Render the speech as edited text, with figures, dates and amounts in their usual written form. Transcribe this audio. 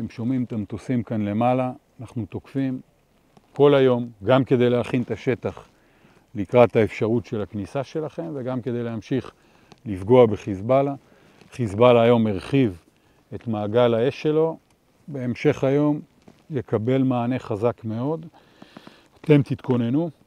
אתם שומעים את המטוסים כאן למעלה, אנחנו תוקפים כל היום, גם כדי להכין את השטח לקראת האפשרות של הכניסה שלכם, וגם כדי להמשיך לפגוע בחיזבאללה. חיזבאללה היום הרחיב את מעגל האש שלו, בהמשך היום יקבל מענה חזק מאוד. אתם תתכוננו.